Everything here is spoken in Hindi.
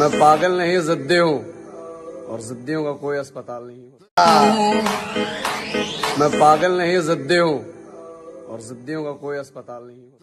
मैं पागल नहीं ज़िद्दी हूँ और ज़िद्दियों का कोई अस्पताल नहीं है। मैं पागल नहीं ज़िद्दी हूँ और ज़िद्दियों का कोई अस्पताल नहीं है।